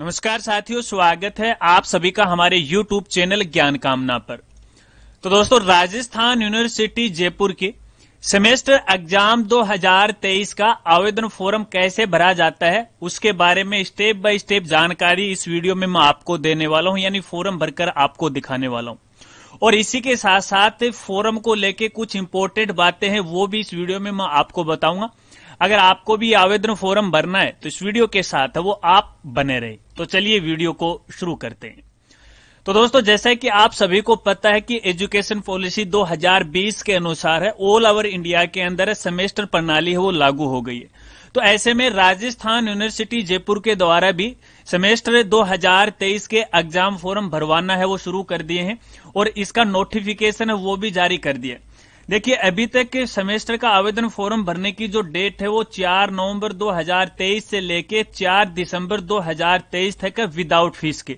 नमस्कार साथियों, स्वागत है आप सभी का हमारे YouTube चैनल ज्ञान कामना पर। तो दोस्तों, राजस्थान यूनिवर्सिटी जयपुर के सेमेस्टर एग्जाम 2023 का आवेदन फॉर्म कैसे भरा जाता है उसके बारे में स्टेप बाय स्टेप जानकारी इस वीडियो में मैं आपको देने वाला हूं, यानी फॉर्म भरकर आपको दिखाने वाला हूं। और इसी के साथ साथ फॉर्म को लेके कुछ इंपोर्टेंट बातें हैं, वो भी इस वीडियो में मैं आपको बताऊंगा। अगर आपको भी आवेदन फॉर्म भरना है तो इस वीडियो के साथ वो आप बने रहे। तो चलिए वीडियो को शुरू करते हैं। तो दोस्तों, जैसा कि आप सभी को पता है कि एजुकेशन पॉलिसी 2020 के अनुसार है, ऑल ओवर इंडिया के अंदर सेमेस्टर प्रणाली है वो लागू हो गई है। तो ऐसे में राजस्थान यूनिवर्सिटी जयपुर के द्वारा भी सेमेस्टर 2023 के एग्जाम फॉर्म भरवाना है वो शुरू कर दिए हैं और इसका नोटिफिकेशन है वो भी जारी कर दिया। देखिए, अभी तक के सेमेस्टर का आवेदन फॉर्म भरने की जो डेट है वो 4 नवंबर 2023 से लेके 4 दिसंबर 2023 तक विदाउट फीस के,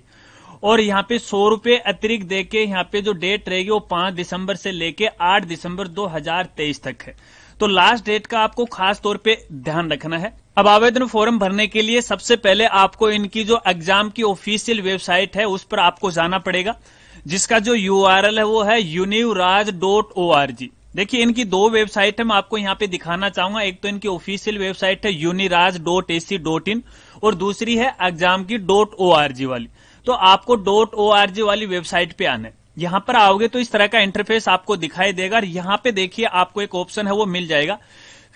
और यहाँ पे 100 रुपए अतिरिक्त देके यहाँ पे जो डेट रहेगी वो 5 दिसंबर से लेके 8 दिसंबर 2023 तक है। तो लास्ट डेट का आपको खास तौर पे ध्यान रखना है। अब आवेदन फॉर्म भरने के लिए सबसे पहले आपको इनकी जो एग्जाम की ऑफिशियल वेबसाइट है उस पर आपको जाना पड़ेगा, जिसका जो URL है वो है Uniraj.org। देखिए, इनकी दो वेबसाइट है, मैं आपको यहाँ पे दिखाना चाहूंगा। एक तो इनकी ऑफिशियल वेबसाइट है Uniraj.ac.in और दूसरी है एग्जाम की .org वाली। तो आपको .org वाली वेबसाइट पे आना है। यहाँ पर आओगे तो इस तरह का इंटरफेस आपको दिखाई देगा और यहाँ पे देखिए आपको एक ऑप्शन है वो मिल जाएगा,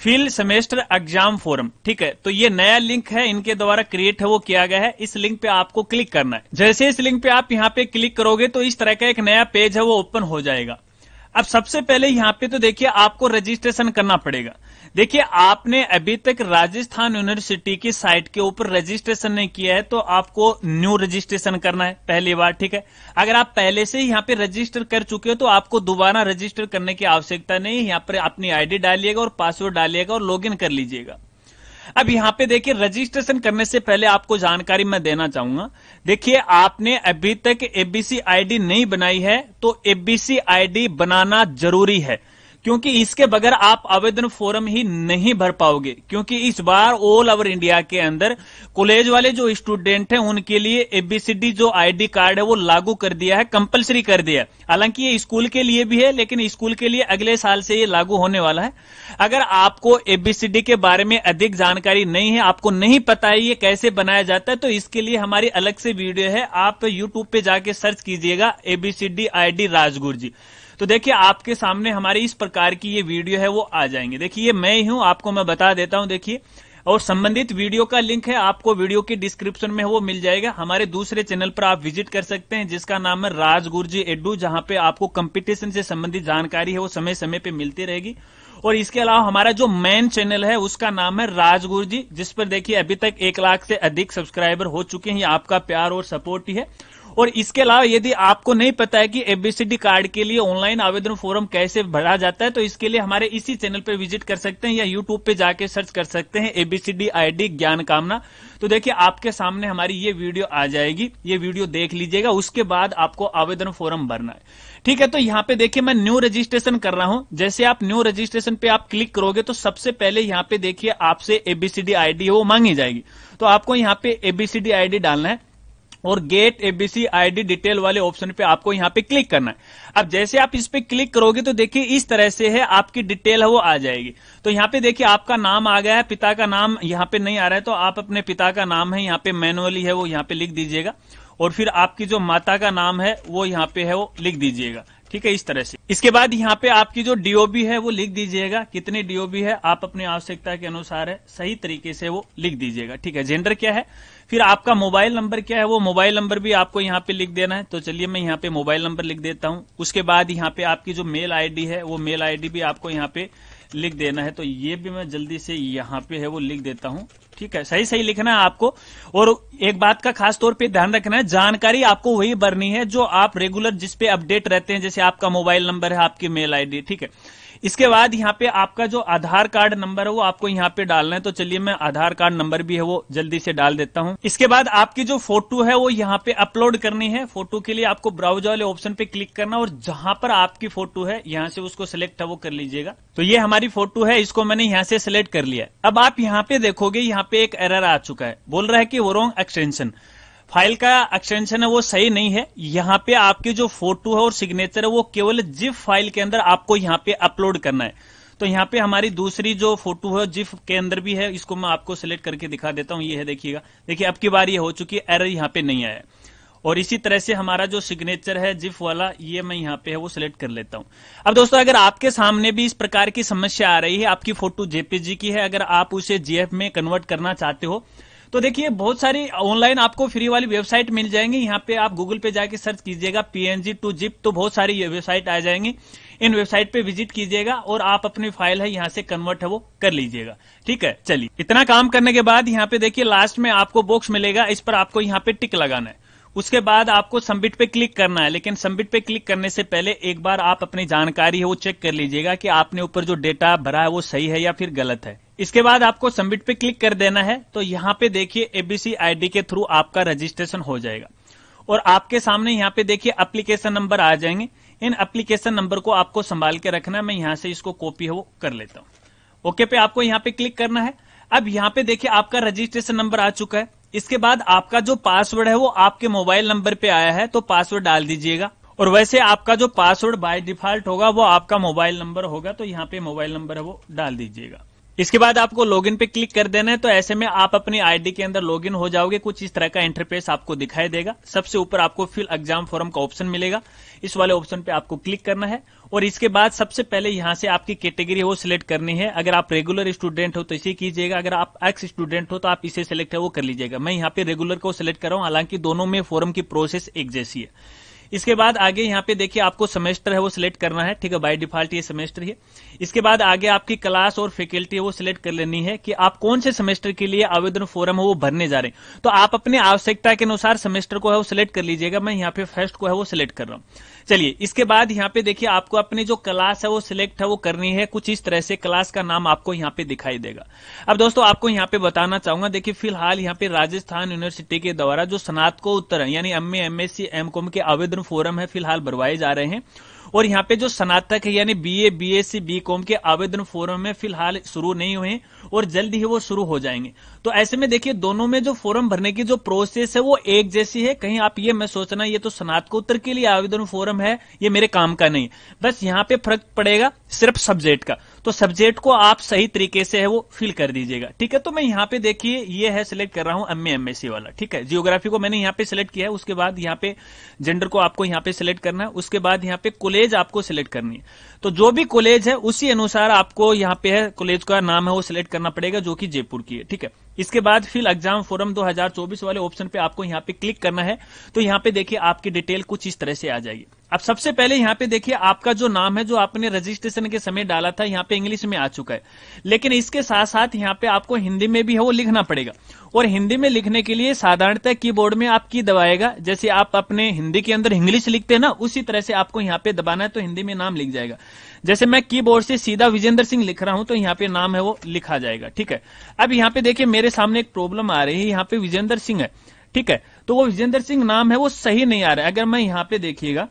फिल सेमेस्टर एग्जाम फॉर्म। ठीक है, तो ये नया लिंक है, इनके द्वारा क्रिएट है वो किया गया है। इस लिंक पे आपको क्लिक करना है। जैसे इस लिंक पे आप यहाँ पे क्लिक करोगे तो इस तरह का एक नया पेज है वो ओपन हो जाएगा। अब सबसे पहले यहाँ पे तो देखिए आपको रजिस्ट्रेशन करना पड़ेगा। देखिए, आपने अभी तक राजस्थान यूनिवर्सिटी की साइट के ऊपर रजिस्ट्रेशन नहीं किया है तो आपको न्यू रजिस्ट्रेशन करना है पहली बार। ठीक है, अगर आप पहले से यहाँ पे रजिस्टर कर चुके हो तो आपको दोबारा रजिस्टर करने की आवश्यकता नहीं है। यहाँ पर अपनी ID डालिएगा और पासवर्ड डालिएगा और लॉगिन कर लीजिएगा। अब यहाँ पे देखिए, रजिस्ट्रेशन करने से पहले आपको जानकारी मैं देना चाहूंगा। देखिए, आपने अभी तक ABCD नहीं बनाई है तो ABCD बनाना जरूरी है, क्योंकि इसके बगैर आप आवेदन फॉर्म ही नहीं भर पाओगे। क्योंकि इस बार ऑल ओवर इंडिया के अंदर कॉलेज वाले जो स्टूडेंट हैं उनके लिए ABCD जो ID कार्ड है वो लागू कर दिया है, कंपलसरी कर दिया है। हालांकि ये स्कूल के लिए भी है, लेकिन स्कूल के लिए अगले साल से ये लागू होने वाला है। अगर आपको ABCD के बारे में अधिक जानकारी नहीं है, आपको नहीं पता है ये कैसे बनाया जाता है, तो इसके लिए हमारी अलग से वीडियो है, आप YouTube पे जाके सर्च कीजिएगा ABCD ID राजगुरजी। तो देखिए, आपके सामने हमारे इस प्रकार की ये वीडियो है वो आ जाएंगे। देखिए, ये मैं ही हूं, आपको मैं बता देता हूं। देखिए, और संबंधित वीडियो का लिंक है, आपको वीडियो के डिस्क्रिप्शन में वो मिल जाएगा। हमारे दूसरे चैनल पर आप विजिट कर सकते हैं जिसका नाम है राजगुरजी एड्डू, जहां पे आपको कंपटीशन से संबंधित जानकारी है वो समय समय पे मिलती रहेगी। और इसके अलावा हमारा जो मेन चैनल है उसका नाम है राजगुरजी, जिस पर देखिए अभी तक 1 लाख से अधिक सब्सक्राइबर हो चुके हैं। आपका प्यार और सपोर्ट ही है। और इसके अलावा यदि आपको नहीं पता है कि ABCD कार्ड के लिए ऑनलाइन आवेदन फॉर्म कैसे भरा जाता है तो इसके लिए हमारे इसी चैनल पर विजिट कर सकते हैं या यूट्यूब पे जाके सर्च कर सकते हैं ABCD ID ज्ञान कामना। तो देखिए, आपके सामने हमारी ये वीडियो आ जाएगी, ये वीडियो देख लीजिएगा, उसके बाद आपको आवेदन फॉर्म भरना है। ठीक है, तो यहाँ पे देखिए मैं न्यू रजिस्ट्रेशन कर रहा हूँ। जैसे आप न्यू रजिस्ट्रेशन पे आप क्लिक करोगे तो सबसे पहले यहाँ पे देखिए आपसे ABCD ID वो मांगी जाएगी। तो आपको यहाँ पे ABCD ID डालना है और गेट ABCD डिटेल वाले ऑप्शन पे आपको यहाँ पे क्लिक करना है। अब जैसे आप इस पे क्लिक करोगे तो देखिए इस तरह से है आपकी डिटेल है वो आ जाएगी। तो यहाँ पे देखिए आपका नाम आ गया है, पिता का नाम यहाँ पे नहीं आ रहा है तो आप अपने पिता का नाम है यहाँ पे मैनुअली है वो यहाँ पे लिख दीजिएगा, और फिर आपकी जो माता का नाम है वो यहाँ पे है वो लिख दीजिएगा। ठीक है, इस तरह से। इसके बाद यहाँ पे आपकी जो DOB है वो लिख दीजिएगा, कितने DOB है आप अपनी आवश्यकता के अनुसार है सही तरीके से वो लिख दीजिएगा। ठीक है, जेंडर क्या है, फिर आपका मोबाइल नंबर क्या है वो मोबाइल नंबर भी आपको यहाँ पे लिख देना है। तो चलिए मैं यहाँ पे मोबाइल नंबर लिख देता हूँ। उसके बाद यहाँ पे आपकी जो मेल ID है वो मेल ID भी आपको यहाँ पे लिख देना है। तो ये भी मैं जल्दी से यहाँ पे है वो लिख देता हूँ। ठीक है, सही सही लिखना है आपको। और एक बात का खास तौर पे ध्यान रखना है, जानकारी आपको वही भरनी है जो आप रेगुलर जिसपे अपडेट रहते हैं, जैसे आपका मोबाइल नंबर है, आपकी मेल ID। ठीक है, इसके बाद यहाँ पे आपका जो आधार कार्ड नंबर है वो आपको यहाँ पे डालना है। तो चलिए मैं आधार कार्ड नंबर भी है वो जल्दी से डाल देता हूँ। इसके बाद आपकी जो फोटो है वो यहाँ पे अपलोड करनी है। फोटो के लिए आपको ब्राउज वाले ऑप्शन पे क्लिक करना और जहां पर आपकी फोटो है यहाँ से उसको सिलेक्ट है वो कर लीजिएगा। तो ये हमारी फोटो है, इसको मैंने यहाँ से सिलेक्ट कर लिया। अब आप यहाँ पे देखोगे यहाँ पे एक एरर आ चुका है, बोल रहा है कि वो रॉन्ग एक्सटेंशन। फाइल का एक्सटेंशन है वो सही नहीं है। यहाँ पे आपकी जो फोटो है और सिग्नेचर है वो केवल जिप फाइल के अंदर आपको यहाँ पे अपलोड करना है। तो यहाँ पे हमारी दूसरी जो फोटो है जिप के अंदर भी है, इसको मैं आपको सेलेक्ट करके दिखा देता हूँ। ये है, देखिएगा, देखिए अब की बार ये हो चुकी है, एरर यहाँ पे नहीं आया। और इसी तरह से हमारा जो सिग्नेचर है जिफ वाला, ये मैं यहाँ पे है वो सिलेक्ट कर लेता हूँ। अब दोस्तों अगर आपके सामने भी इस प्रकार की समस्या आ रही है, आपकी फोटो जेपीजी की है, अगर आप उसे जीएफ में कन्वर्ट करना चाहते हो, तो देखिए बहुत सारी ऑनलाइन आपको फ्री वाली वेबसाइट मिल जाएंगी। यहाँ पे आप गूगल पे जाके सर्च कीजिएगा पीएनजी टू जिप, तो बहुत सारी वेबसाइट आ जाएंगी। इन वेबसाइट पे विजिट कीजिएगा और आप अपनी फाइल है यहाँ से कन्वर्ट है वो कर लीजिएगा। ठीक है, चलिए इतना काम करने के बाद यहाँ पे देखिए लास्ट में आपको बॉक्स मिलेगा, इस पर आपको यहाँ पे टिक लगाना है। उसके बाद आपको सबमिट पे क्लिक करना है, लेकिन सबमिट पे क्लिक करने से पहले एक बार आप अपनी जानकारी है वो चेक कर लीजिएगा कि आपने ऊपर जो डेटा भरा है वो सही है या फिर गलत है। इसके बाद आपको सबमिट पे क्लिक कर देना है। तो यहाँ पे देखिए एबीसी आईडी के थ्रू आपका रजिस्ट्रेशन हो जाएगा और आपके सामने यहाँ पे देखिए एप्लीकेशन नंबर आ जाएंगे। इन एप्लीकेशन नंबर को आपको संभाल के रखना है। मैं यहाँ से इसको कॉपी है वो कर लेता हूँ। ओके पे आपको यहाँ पे क्लिक करना है। अब यहाँ पे देखिए आपका रजिस्ट्रेशन नंबर आ चुका है। इसके बाद आपका जो पासवर्ड है वो आपके मोबाइल नंबर पे आया है, तो पासवर्ड डाल दीजिएगा। और वैसे आपका जो पासवर्ड बाय डिफॉल्ट होगा वो आपका मोबाइल नंबर होगा, तो यहाँ पे मोबाइल नंबर है वो डाल दीजिएगा। इसके बाद आपको लॉगिन पे क्लिक कर देना है। तो ऐसे में आप अपनी आईडी के अंदर लॉगिन हो जाओगे। कुछ इस तरह का इंटरफेस आपको दिखाई देगा। सबसे ऊपर आपको फिल एग्जाम फॉर्म का ऑप्शन मिलेगा, इस वाले ऑप्शन पे आपको क्लिक करना है। और इसके बाद सबसे पहले यहाँ से आपकी कैटेगरी वो सिलेक्ट करनी है। अगर आप रेगुलर स्टूडेंट हो तो इसे कीजिएगा, अगर आप एक्स स्टूडेंट हो तो आप इसे सिलेक्ट है वो कर लीजिएगा। मैं यहाँ पे रेगुलर को सिलेक्ट कर रहा हूँ, हालांकि दोनों में फॉर्म की प्रोसेस एक जैसी है। इसके बाद आगे यहाँ पे देखिए आपको सेमेस्टर है वो सिलेक्ट करना है। ठीक है, बाय डिफॉल्ट ये सेमेस्टर है। इसके बाद आगे आपकी क्लास और फैकल्टी है वो सिलेक्ट कर लेनी है कि आप कौन से सेमेस्टर के लिए आवेदन फॉर्म है वो भरने जा रहे हैं। तो आप अपने आवश्यकता के अनुसार सेमेस्टर को है वो सिलेक्ट कर लीजिएगा। मैं यहाँ पे फर्स्ट को है वो सिलेक्ट कर रहा हूँ। चलिए, इसके बाद यहाँ पे देखिए आपको अपनी जो क्लास है वो सिलेक्ट है वो करनी है। कुछ इस तरह से क्लास का नाम आपको यहाँ पे दिखाई देगा। अब दोस्तों आपको यहाँ पे बताना चाहूंगा, देखिए फिलहाल यहाँ पे राजस्थान यूनिवर्सिटी के द्वारा जो स्नातकोत्तर यानी एमए, एमएससी, एमकॉम के आवेदन फॉर्म है फिलहाल भरवाए जा रहे हैं। और यहाँ पे जो स्नातक है यानी बीए, बीएससी, बीकॉम के आवेदन फॉर्म में फिलहाल शुरू नहीं हुए और जल्द ही वो शुरू हो जाएंगे। तो ऐसे में देखिए दोनों में जो फॉर्म भरने की जो प्रोसेस है वो एक जैसी है। कहीं आप ये मत सोचना ये तो स्नातकोत्तर के लिए आवेदन फॉर्म है, ये मेरे काम का नहीं। बस यहाँ पे फर्क पड़ेगा सिर्फ सब्जेक्ट का। तो सब्जेक्ट को आप सही तरीके से है वो फिल कर दीजिएगा। ठीक है, तो मैं यहाँ पे देखिए ये है सिलेक्ट कर रहा हूँ एमए एमएससी वाला। ठीक है, जियोग्राफी को मैंने यहाँ पे सिलेक्ट किया है। उसके बाद यहाँ पे जेंडर को आपको यहाँ पे सिलेक्ट करना है। उसके बाद यहाँ पे कॉलेज आपको सिलेक्ट करनी है। तो जो भी कॉलेज है उसी अनुसार आपको यहाँ पे है कॉलेज का नाम है वो सिलेक्ट करना पड़ेगा, जो कि जयपुर की है। ठीक है, इसके बाद फिल एग्जाम फॉर्म 2024 वाले ऑप्शन पे आपको यहाँ पे क्लिक करना है। तो यहाँ पे देखिए आपकी डिटेल कुछ इस तरह से आ जाएगी। अब सबसे पहले यहाँ पे देखिए आपका जो नाम है जो आपने रजिस्ट्रेशन के समय डाला था यहाँ पे इंग्लिश में आ चुका है, लेकिन इसके साथ साथ यहाँ पे आपको हिंदी में भी है वो लिखना पड़ेगा। और हिंदी में लिखने के लिए साधारणतः कीबोर्ड में आप की दबाएगा, जैसे आप अपने हिंदी के अंदर इंग्लिश लिखते हैं ना, उसी तरह से आपको यहाँ पे दबाना है। तो हिंदी में नाम लिख जाएगा। जैसे मैं कीबोर्ड से सीधा विजेंद्र सिंह लिख रहा हूं तो यहाँ पे नाम है वो लिखा जाएगा। ठीक है, अब यहाँ पे देखिए मेरे सामने एक प्रॉब्लम आ रही है, यहाँ पे विजेंद्र सिंह है। ठीक है, तो वो विजेंद्र सिंह नाम है वो सही नहीं आ रहा है। अगर मैं यहाँ पे देखिएगा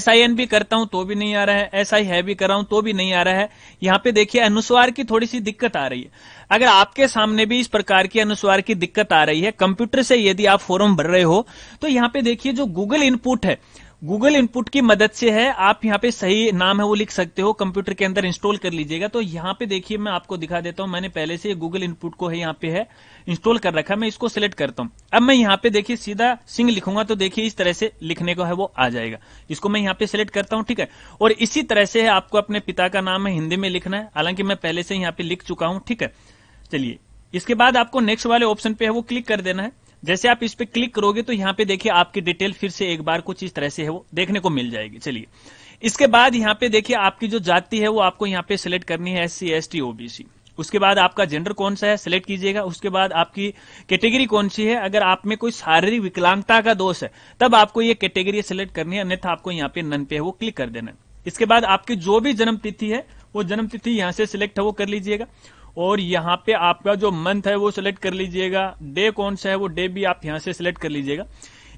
SIN भी करता हूं तो भी नहीं आ रहा है, SI है भी कर रहा हूं तो भी नहीं आ रहा है। यहाँ पे देखिए अनुस्वार की थोड़ी सी दिक्कत आ रही है। अगर आपके सामने भी इस प्रकार की अनुस्वार की दिक्कत आ रही है, कंप्यूटर से यदि आप फॉर्म भर रहे हो, तो यहाँ पे देखिए जो गूगल इनपुट है, गूगल इनपुट की मदद से है आप यहाँ पे सही नाम है वो लिख सकते हो। कंप्यूटर के अंदर इंस्टॉल कर लीजिएगा। तो यहाँ पे देखिए मैं आपको दिखा देता हूँ, मैंने पहले से गूगल इनपुट को है यहाँ पे है इंस्टॉल कर रखा। मैं इसको सिलेक्ट करता हूँ। अब मैं यहाँ पे देखिए सीधा सिंह लिखूंगा तो देखिए इस तरह से लिखने को है वो आ जाएगा। इसको मैं यहाँ पे सिलेक्ट करता हूँ। ठीक है, और इसी तरह से आपको अपने पिता का नाम है हिंदी में लिखना है, हालांकि मैं पहले से यहाँ पे लिख चुका हूँ। ठीक है, चलिए इसके बाद आपको नेक्स्ट वाले ऑप्शन पे है वो क्लिक कर देना है। जैसे आप इस पे क्लिक करोगे तो यहाँ पे देखिए आपकी डिटेल फिर से एक बार कुछ इस तरह से है वो देखने को मिल जाएगी। चलिए, इसके बाद यहाँ पे देखिए आपकी जो जाति है वो आपको यहाँ पे सिलेक्ट करनी है SC, ST, OBC। उसके बाद आपका जेंडर कौन सा है सिलेक्ट कीजिएगा। उसके बाद आपकी कैटेगरी कौन सी है, अगर आप में कोई शारीरिक विकलांगता का दोष है तब आपको ये कैटेगरी सिलेक्ट करनी है, अन्यथा आपको यहाँ पे नन पे है वो क्लिक कर देना है। इसके बाद आपकी जो भी जन्मतिथि है वो जन्मतिथि यहाँ से सिलेक्ट है वो कर लीजिएगा। और यहाँ पे आपका जो मंथ है वो सिलेक्ट कर लीजिएगा। डे कौन सा है वो डे भी आप यहाँ से सिलेक्ट कर लीजिएगा।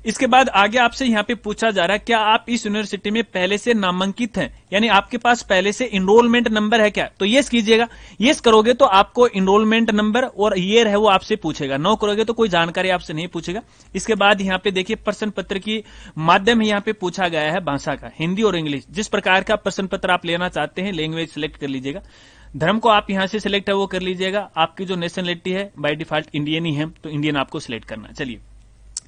इसके बाद आगे आपसे यहाँ पे पूछा जा रहा है क्या आप इस यूनिवर्सिटी में पहले से नामांकित हैं, यानी आपके पास पहले से इनरोलमेंट नंबर है क्या, तो यस कीजिएगा। यस करोगे तो आपको इनरोलमेंट नंबर और ईयर है वो आपसे पूछेगा, नो करोगे तो कोई जानकारी आपसे नहीं पूछेगा। इसके बाद यहाँ पे देखिए प्रश्न पत्र की माध्यम यहाँ पे पूछा गया है भाषा का, हिंदी और इंग्लिश, जिस प्रकार का प्रश्न पत्र आप लेना चाहते हैं लैंग्वेज सिलेक्ट कर लीजिएगा। धर्म को आप यहां से सिलेक्ट है वो कर लीजिएगा। आपकी जो नेशनलिटी है बाय डिफॉल्ट इंडियन ही है तो इंडियन आपको सिलेक्ट करना। चलिए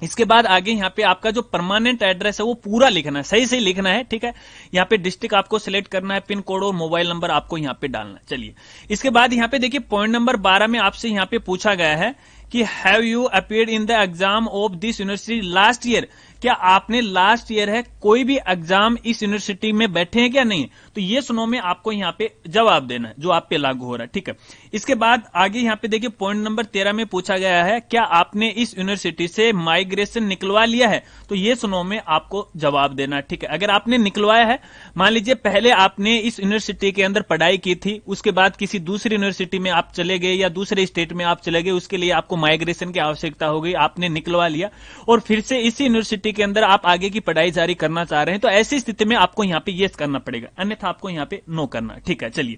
इसके बाद आगे यहाँ पे आपका जो परमानेंट एड्रेस है वो पूरा लिखना है, सही सही लिखना है, ठीक है। यहाँ पे डिस्ट्रिक्ट आपको सिलेक्ट करना है, पिन कोड और मोबाइल नंबर आपको यहाँ पे डालना है। चलिए इसके बाद यहाँ पे देखिए पॉइंट नंबर 12 में आपसे यहाँ पे पूछा गया है कि have you appeared in the exam of this university last year, क्या आपने लास्ट ईयर है कोई भी एग्जाम इस यूनिवर्सिटी में बैठे हैं क्या नहीं, तो ये सुनो में आपको यहाँ पे जवाब देना है जो आप पे लागू हो रहा है, ठीक है। इसके बाद आगे यहाँ पे देखिए पॉइंट नंबर 13 में पूछा गया है क्या आपने इस यूनिवर्सिटी से माइग्रेशन निकलवा लिया है, तो ये सुनो में आपको जवाब देना है, ठीक है। अगर आपने निकलवाया है, मान लीजिए पहले आपने इस यूनिवर्सिटी के अंदर पढ़ाई की थी, उसके बाद किसी दूसरी यूनिवर्सिटी में आप चले गए या दूसरे स्टेट में आप चले गए, उसके लिए आपको माइग्रेशन की आवश्यकता हो गई, आपने निकलवा लिया और फिर से इसी यूनिवर्सिटी के अंदर आप आगे की पढ़ाई जारी करना चाह रहे हैं, तो ऐसी स्थिति में आपको यहाँ पे यस करना पड़ेगा, अन्यथा आपको यहाँ पे नो करना, ठीक है। चलिए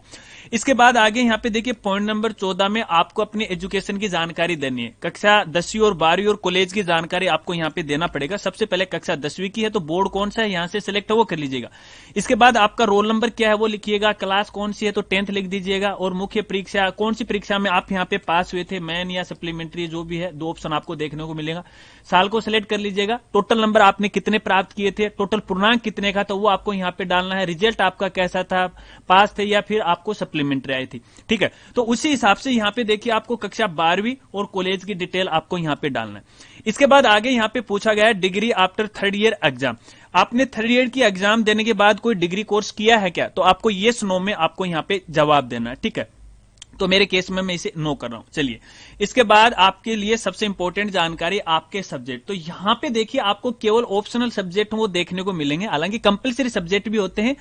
इसके बाद आगे यहाँ पे देखिए पॉइंट नंबर 14 में आपको अपने एजुकेशन की जानकारी देनी है, कक्षा 10वीं और 12वीं और कॉलेज की जानकारी आपको यहाँ पे देना पड़ेगा। सबसे पहले कक्षा 10वीं की है तो बोर्ड कौन सा है यहाँ से सिलेक्ट है वो कर लीजिएगा। इसके बाद आपका रोल नंबर क्या है वो लिखिएगा, क्लास कौन सी है तो 10th लिख दीजिएगा, और मुख्य परीक्षा कौन सी परीक्षा में आप यहाँ पे पास हुए थे, मैन या सप्लीमेंट, जो भी है, दो ऑप्शन आपको देखने को मिलेगा। साल को सिलेक्ट कर लीजिएगा, टोटल नंबर आपने कितने प्राप्त किए थे, टोटल पूर्णांक कितने का तो वो आपको यहाँ पे डालना है, रिजल्ट आपका कैसा था, पास थे या फिर आपको सप्लीमेंट्री आई थी, ठीक है। तो उसी हिसाब से यहाँ पे देखिए आपको कक्षा 12वीं और कॉलेज की डिटेल आपको यहाँ पे डालना है। इसके बाद आगे यहाँ पे पूछा गया है degree after third year exam, आपने थर्ड ईयर की एग्जाम देने के बाद कोई डिग्री कोर्स किया है क्या, तो आपको यस नो में आपको यहाँ पे जवाब देना है, ठीक है। तो मेरे केस में मैं इसे नो कर रहा हूं। चलिए इसके बाद आपके लिए सबसे इंपॉर्टेंट जानकारी आपके सब्जेक्ट, तो यहां पे देखिए आपको केवल ऑप्शनल सब्जेक्ट वो देखने को मिलेंगे, हालांकि कंपलसरी सब्जेक्ट भी होते हैं,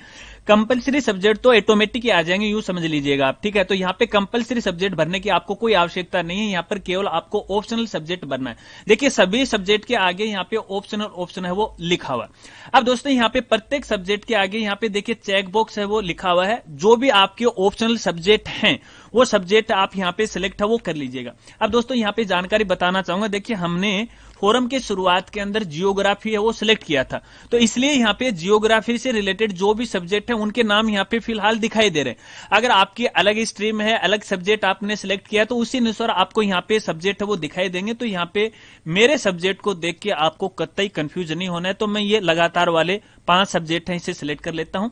कंपलसरी सब्जेक्ट तो ऑटोमेटिक ही आ जाएंगे, यूं समझ लीजिएगा आप, ठीक है। तो यहाँ पे कंपलसरी सब्जेक्ट भरने की आपको कोई आवश्यकता नहीं है, यहाँ पर केवल आपको ऑप्शनल सब्जेक्ट भरना है। देखिए सभी सब्जेक्ट के आगे यहाँ पे ऑप्शनल ऑप्शन है वो लिखा हुआ। अब दोस्तों यहाँ पे प्रत्येक सब्जेक्ट के आगे यहाँ पे देखिए चेकबॉक्स है वो लिखा हुआ है, जो भी आपके ऑप्शनल सब्जेक्ट हैं वो सब्जेक्ट आप यहाँ पे सिलेक्ट है वो कर लीजिएगा। अब दोस्तों यहाँ पे जानकारी बताना चाहूंगा, देखिए हमने फोरम के शुरुआत के अंदर जियोग्राफी है वो सिलेक्ट किया था, तो इसलिए यहाँ पे जियोग्राफी से रिलेटेड जो भी सब्जेक्ट है उनके नाम यहाँ पे फिलहाल दिखाई दे रहे हैं। अगर आपकी अलग स्ट्रीम है, अलग सब्जेक्ट आपने सिलेक्ट किया तो उसी अनुसार आपको यहाँ पे सब्जेक्ट है वो दिखाई देंगे। तो यहाँ पे मेरे सब्जेक्ट को देख के आपको कतई कंफ्यूज नहीं होना है, तो मैं ये लगातार वाले 5 सब्जेक्ट है इसे सिलेक्ट कर लेता हूँ।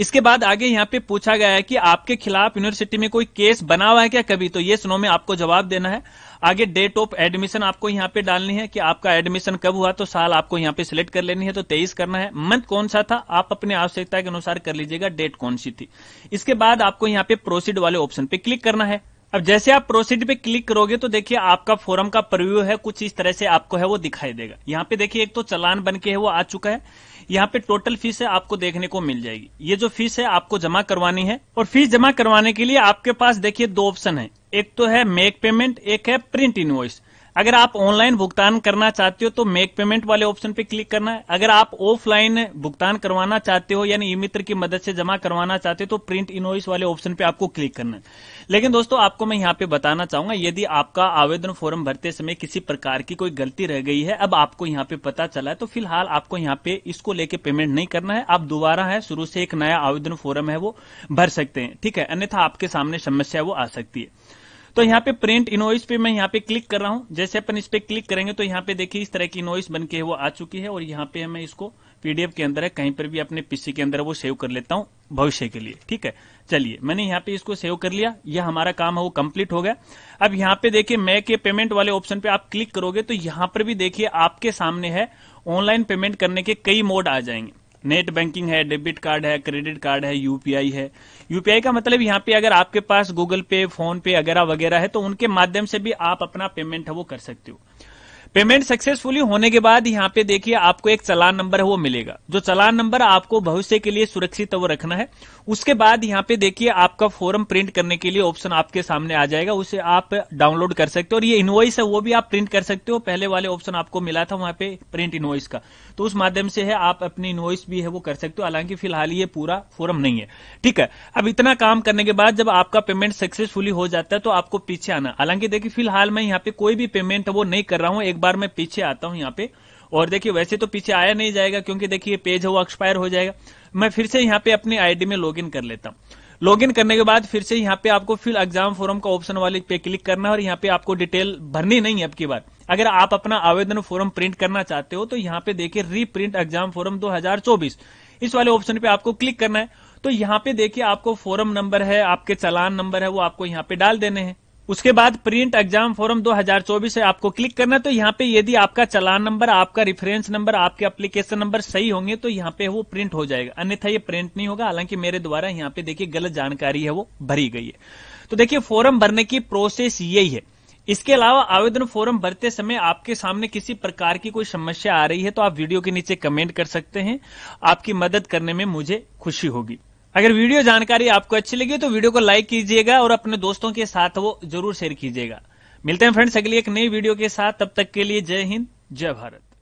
इसके बाद आगे यहाँ पे पूछा गया है कि आपके खिलाफ यूनिवर्सिटी में कोई केस बना हुआ है क्या कभी, तो ये सुनो में आपको जवाब देना है। आगे डेट ऑफ एडमिशन आपको यहाँ पे डालनी है कि आपका एडमिशन कब हुआ, तो साल आपको यहाँ पे सिलेक्ट कर लेनी है, तो 23 करना है। मंथ कौन सा था आप अपने आवश्यकता के अनुसार कर लीजिएगा, डेट कौन सी थी। इसके बाद आपको यहाँ पे प्रोसीड वाले ऑप्शन पे क्लिक करना है। अब जैसे आप प्रोसीड पे क्लिक करोगे तो देखिए आपका फोरम का प्रीव्यू है कुछ इस तरह से आपको है वो दिखाई देगा। यहाँ पे देखिए एक तो चालान बन के है वो आ चुका है, यहाँ पे टोटल फीस है आपको देखने को मिल जाएगी, ये जो फीस है आपको जमा करवानी है। और फीस जमा करवाने के लिए आपके पास देखिए 2 ऑप्शन है, एक तो है मेक पेमेंट, एक है प्रिंट इनवॉइस। अगर आप ऑनलाइन भुगतान करना चाहते हो तो मेक पेमेंट वाले ऑप्शन पे क्लिक करना है। अगर आप ऑफलाइन भुगतान करवाना चाहते हो यानी ई मित्र की मदद से जमा करवाना चाहते हो तो प्रिंट इनवॉइस वाले ऑप्शन पे आपको क्लिक करना है। लेकिन दोस्तों आपको मैं यहाँ पे बताना चाहूंगा, यदि आपका आवेदन फॉर्म भरते समय किसी प्रकार की कोई गलती रह गई है, अब आपको यहाँ पे पता चला है, तो फिलहाल आपको यहाँ पे इसको लेके पेमेंट नहीं करना है। आप दोबारा है शुरू से एक नया आवेदन फॉर्म है वो भर सकते हैं, ठीक है, अन्यथा आपके सामने समस्या वो आ सकती है। तो यहाँ पे प्रिंट इनवॉइस पे मैं यहाँ पे क्लिक कर रहा हूँ। जैसे अपन इस पे क्लिक करेंगे तो यहाँ पे देखिए इस तरह की इनवॉइस बन के वो आ चुकी है, और यहाँ पे मैं इसको पीडीएफ के अंदर है कहीं पर भी अपने पीसी के अंदर वो सेव कर लेता हूँ भविष्य के लिए, ठीक है। चलिए मैंने यहाँ पे इसको सेव कर लिया, यह हमारा काम है वो कंप्लीट हो गया। अब यहाँ पे देखिए मेक ए पेमेंट वाले ऑप्शन पे आप क्लिक करोगे तो यहाँ पर भी देखिए आपके सामने है ऑनलाइन पेमेंट करने के कई मोड आ जाएंगे। नेट बैंकिंग है, डेबिट कार्ड है, क्रेडिट कार्ड है, यूपीआई है। यूपीआई का मतलब यहाँ पे अगर आपके पास गूगल पे, फोन पे वगैरह वगैरह है तो उनके माध्यम से भी आप अपना पेमेंट है वो कर सकते हो। पेमेंट सक्सेसफुली होने के बाद यहाँ पे देखिए आपको एक चालान नंबर है वो मिलेगा, जो चालान नंबर आपको भविष्य के लिए सुरक्षित वो रखना है। उसके बाद यहाँ पे देखिए आपका फॉर्म प्रिंट करने के लिए ऑप्शन आपके सामने आ जाएगा, उसे आप डाउनलोड कर सकते हो। और ये इनवॉइस है वो भी आप प्रिंट कर सकते हो, पहले वाले ऑप्शन आपको मिला था वहां पे प्रिंट इनवॉइस का, तो उस माध्यम से है आप अपनी इनवॉइस भी है वो कर सकते हो। हालांकि फिलहाल ये पूरा फॉर्म नहीं है, ठीक है। अब इतना काम करने के बाद जब आपका पेमेंट सक्सेसफुली हो जाता है तो आपको पीछे आना, हालांकि देखिए फिलहाल मैं यहाँ पे कोई भी पेमेंट वो नहीं कर रहा हूँ, एक बार मैं पीछे आता हूँ यहाँ पे, और देखिए वैसे तो पीछे आया नहीं जाएगा क्योंकि देखिए ये पेज है वो एक्सपायर हो जाएगा। मैं फिर से यहाँ पे अपनी आईडी में लॉगिन कर लेता हूँ। लॉगिन करने के बाद फिर से यहाँ पे आपको फिल एग्जाम फॉर्म का ऑप्शन वाले पे क्लिक करना है और यहाँ पे आपको डिटेल भरनी नहीं है अब की बार। अगर आप अपना आवेदन फॉर्म प्रिंट करना चाहते हो तो यहाँ पे देखिए रीप्रिंट एग्जाम फॉर्म 2024 इस वाले ऑप्शन पे आपको क्लिक करना है। तो यहाँ पे देखिए आपको फॉर्म नंबर है, आपके चालान नंबर है वो आपको यहाँ पे डाल देने हैं। उसके बाद प्रिंट एग्जाम फॉर्म 2024 है आपको क्लिक करना है। तो यहाँ पे यदि आपका चालान नंबर, आपका रेफरेंस नंबर, आपके एप्लीकेशन नंबर सही होंगे तो यहाँ पे वो प्रिंट हो जाएगा, अन्यथा ये प्रिंट नहीं होगा। हालांकि मेरे द्वारा यहाँ पे देखिए गलत जानकारी है वो भरी गई है। तो देखिए फॉर्म भरने की प्रोसेस यही है। इसके अलावा आवेदन फॉर्म भरते समय आपके सामने किसी प्रकार की कोई समस्या आ रही है तो आप वीडियो के नीचे कमेंट कर सकते हैं, आपकी मदद करने में मुझे खुशी होगी। अगर वीडियो जानकारी आपको अच्छी लगी तो वीडियो को लाइक कीजिएगा और अपने दोस्तों के साथ वो जरूर शेयर कीजिएगा। मिलते हैं फ्रेंड्स अगली एक नई वीडियो के साथ, तब तक के लिए जय हिंद जय भारत।